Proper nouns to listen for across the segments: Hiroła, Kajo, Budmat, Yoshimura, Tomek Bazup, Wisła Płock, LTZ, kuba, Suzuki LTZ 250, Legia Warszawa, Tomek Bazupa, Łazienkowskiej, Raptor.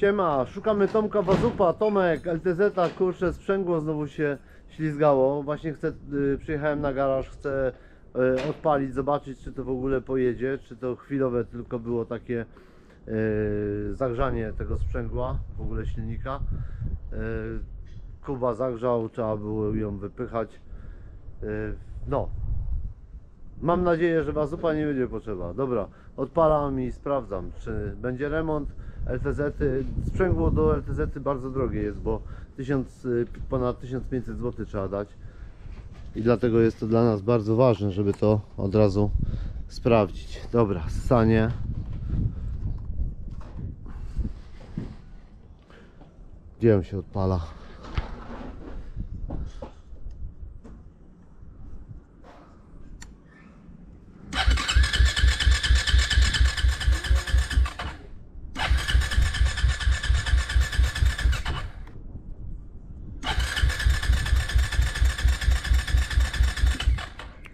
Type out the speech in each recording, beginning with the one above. Siema, szukamy Tomka Bazupa. Tomek LTZ, kurczę, sprzęgło znowu się ślizgało. Właśnie chcę, przyjechałem na garaż, chcę odpalić, zobaczyć, czy to w ogóle pojedzie, czy to chwilowe tylko było takie zagrzanie tego sprzęgła, w ogóle silnika. Kuba zagrzał, trzeba było ją wypychać. No, mam nadzieję, że Bazupa nie będzie potrzeba. Dobra, odpalam i sprawdzam, czy będzie remont. LTZ-y, sprzęgło do LTZ-y bardzo drogie jest, bo ponad 1500 zł trzeba dać i dlatego jest to dla nas bardzo ważne, żeby to od razu sprawdzić. Dobra, ssanie. Gdzie on się odpala?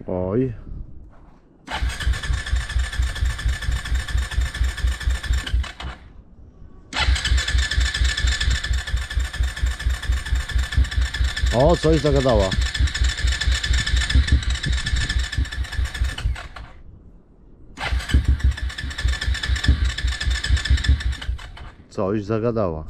Oj. O, coś zagadała. Coś zagadała.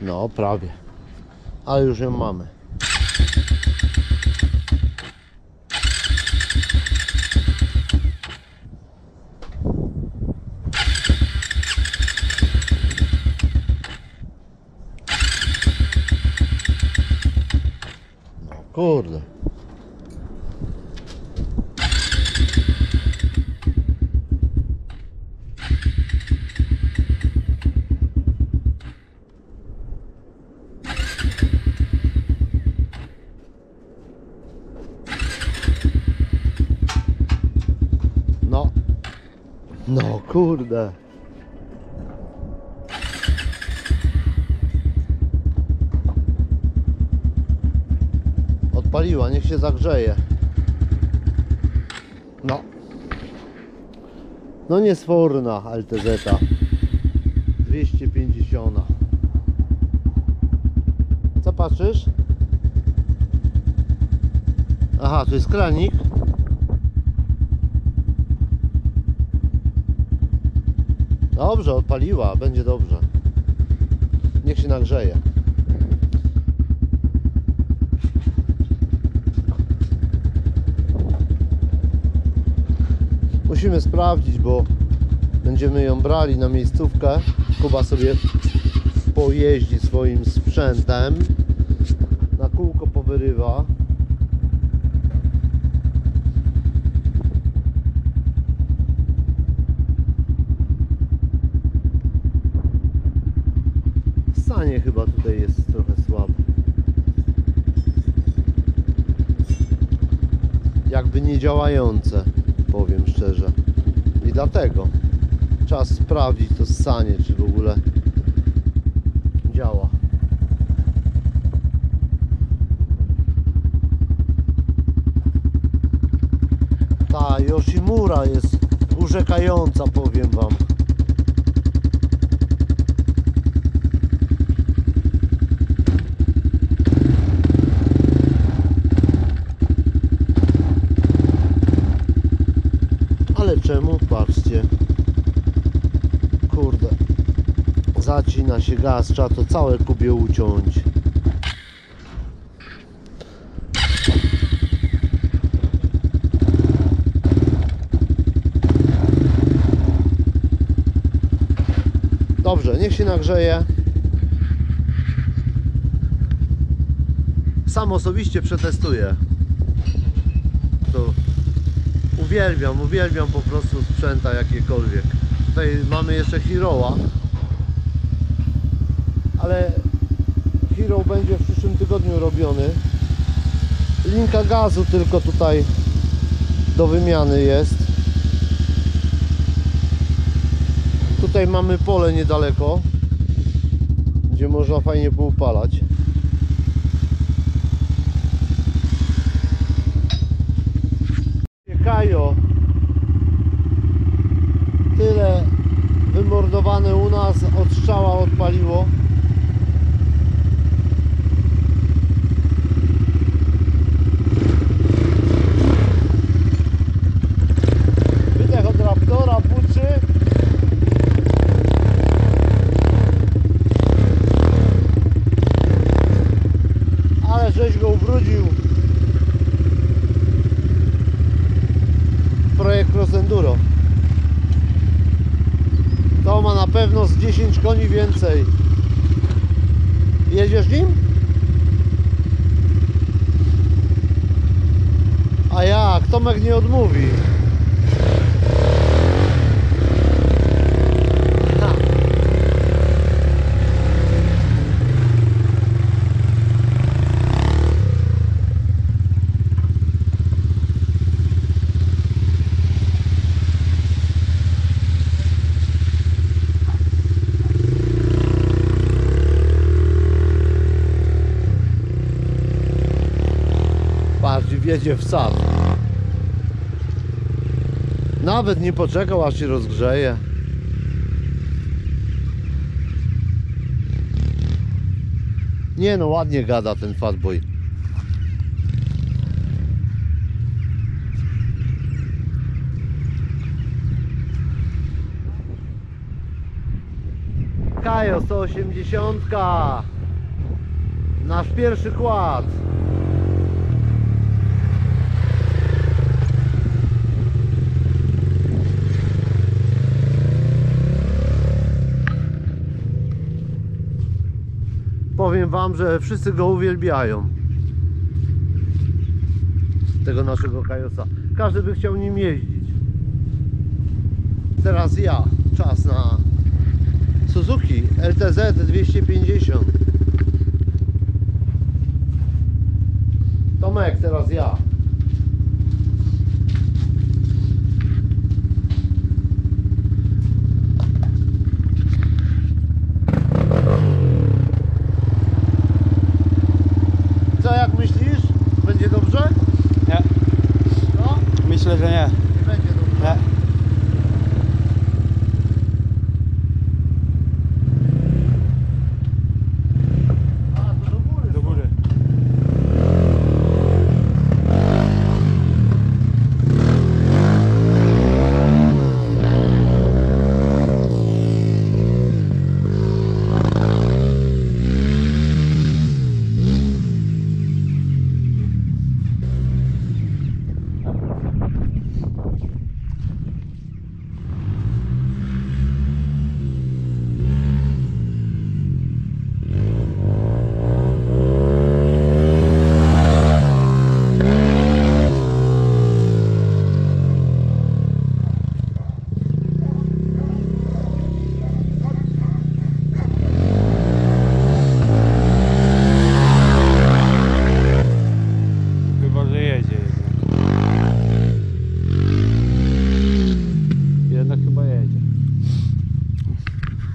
No, prawie. Ale już ją mamy. No kurde. No kurde. Odpaliła, niech się zagrzeje. No. No niesforna LTZ 250. Co patrzysz? Aha, tu jest kranik. Dobrze, odpaliła, będzie dobrze. Niech się nagrzeje. Musimy sprawdzić, bo będziemy ją brali na miejscówkę. Kuba sobie pojeździ swoim sprzętem. Na kółko powyrywa. Chyba tutaj jest trochę słabo. Jakby nie działające, powiem szczerze. I dlatego trzeba sprawdzić to ssanie, czy w ogóle działa. Ta Yoshimura jest urzekająca, powiem wam. Czemu? Patrzcie, kurde, zacina się gaz, trzeba to całe kubie uciąć. Dobrze, niech się nagrzeje. Sam osobiście przetestuję. Uwielbiam po prostu sprzęta jakiekolwiek. Tutaj mamy jeszcze Hiroła, ale Hiro będzie w przyszłym tygodniu robiony. Linka gazu tylko tutaj do wymiany jest. Tutaj mamy pole niedaleko, gdzie można fajnie poupalać. 10 koni więcej. Jedziesz nim? A jak? Tomek nie odmówi. Jedzie w sad. Nawet nie poczekał, aż się rozgrzeje. Nie no, ładnie gada ten fatboy. Kajo 180. Nasz pierwszy kład. Powiem wam, że wszyscy go uwielbiają, tego naszego Kajosa. Każdy by chciał nim jeździć. Teraz ja, czas na Suzuki LTZ 250. Tomek, teraz ja.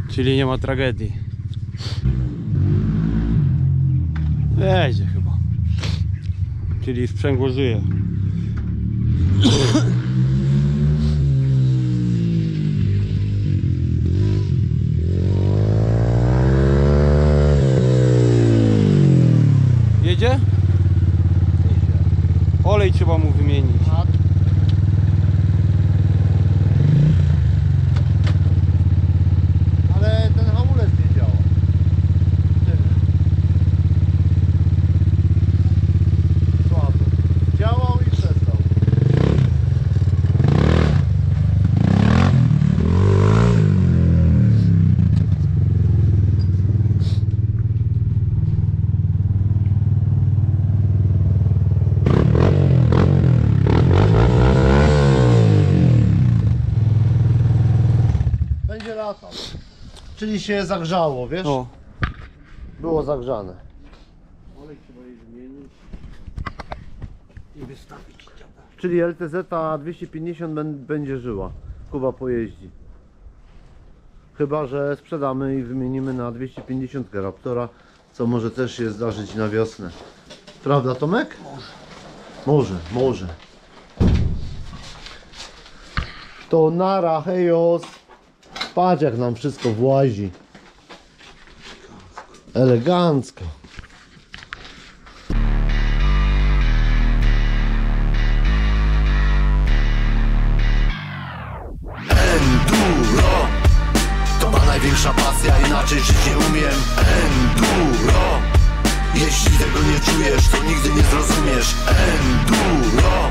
Czyli nie ma tragedii. Jedzie chyba. Czyli sprzęgło żyje. Jedzie? Olej trzeba mu wymienić. Czyli się zagrzało, wiesz? O. Było zagrzane. Olej trzeba je zmienić i wystawić. Czyli LTZ 250 będzie żyła. Kuba pojeździ. Chyba że sprzedamy i wymienimy na 250 Raptora, co może też się zdarzyć na wiosnę. Prawda, Tomek? Może. To nara, hejos. Patrz, jak nam wszystko włazi. Elegancko. Enduro to ma największa pasja, inaczej żyć nie umiem. Enduro, jeśli tego nie czujesz, to nigdy nie zrozumiesz. Enduro.